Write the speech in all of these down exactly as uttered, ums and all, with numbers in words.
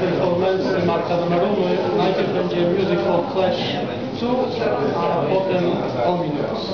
performance Marka Donnarumy. Najpierw będzie Music For Flesh two, a potem Ominous.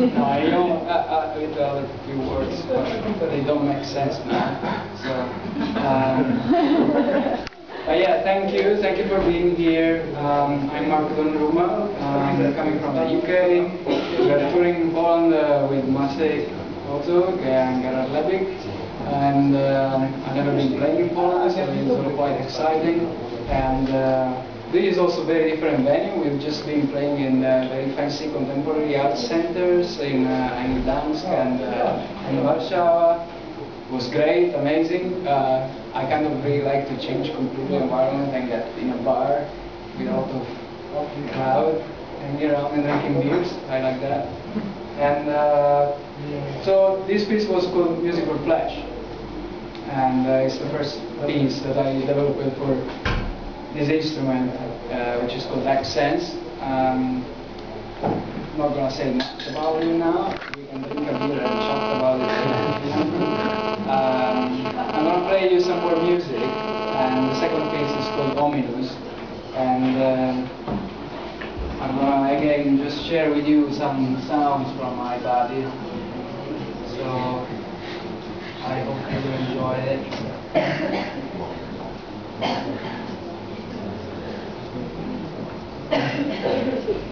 I don't, I, I read the other few words, but they don't make sense now. So, um, but yeah, thank you. Thank you for being here. Um, I'm Marco Donnarumma. I'm coming from the U K. We're touring Poland uh, with Maciej Kocuk and Gerard Lepic. And uh, I've never been playing in Poland, so it's sort of quite exciting. And uh, this is also a very different venue. We've just been playing in uh, very fancy contemporary art centers in, uh, in Gdansk and uh, in Warsaw. It was great, amazing. Uh, I kind of really like to change completely environment and get in a bar with a lot of crowd and get around and drinking beers. I like that. And uh, so this piece was called Music For Flesh. And uh, it's the first piece that I developed for this instrument, uh, which is called Xth Sense. Um, I'm not going to say much about it now. We can drink a beer and chat about it. um, I'm going to play you some more music, and the second piece is called Ominous. And uh, I'm going to again just share with you some sounds from my body. So I hope you enjoy it. Thank you.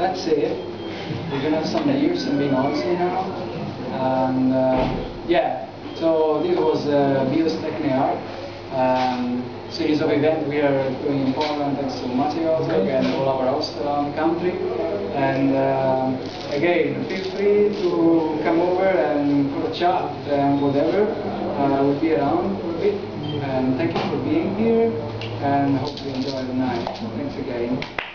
let's say it. We're going to have some years and being honestly now. And uh, yeah, so this was uh, Bios Techniar, um, series of events we are doing in Poland thanks to Maciej and all our hosts around the country. And um, again, feel free to come over and for a chat and whatever. Uh, we'll be around for a bit. And thank you for being here and hope you enjoy the night. Thanks again.